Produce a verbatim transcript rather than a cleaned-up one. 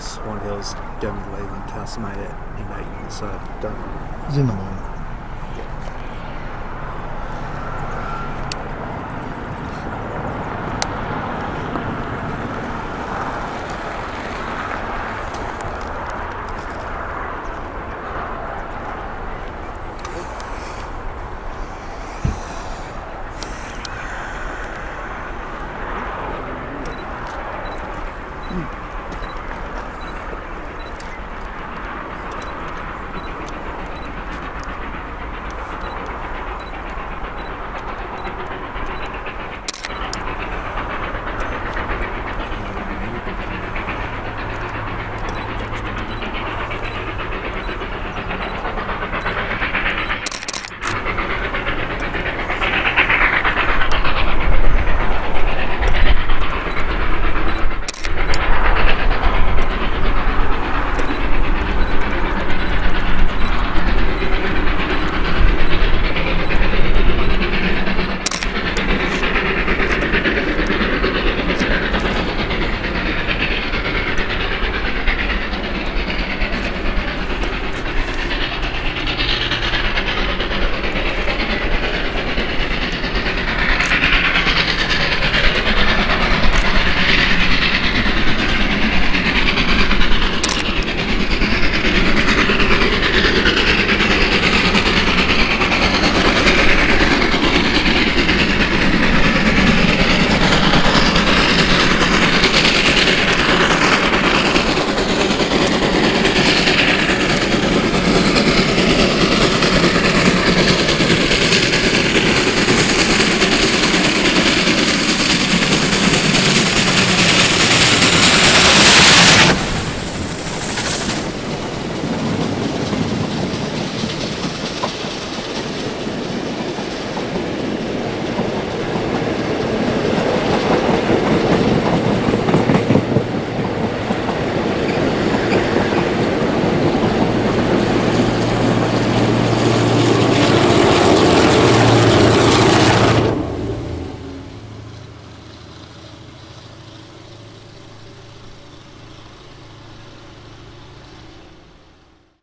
Swan Hill's down the Leyland Castlemaine at in eight years, so I've done it. It's in the morning.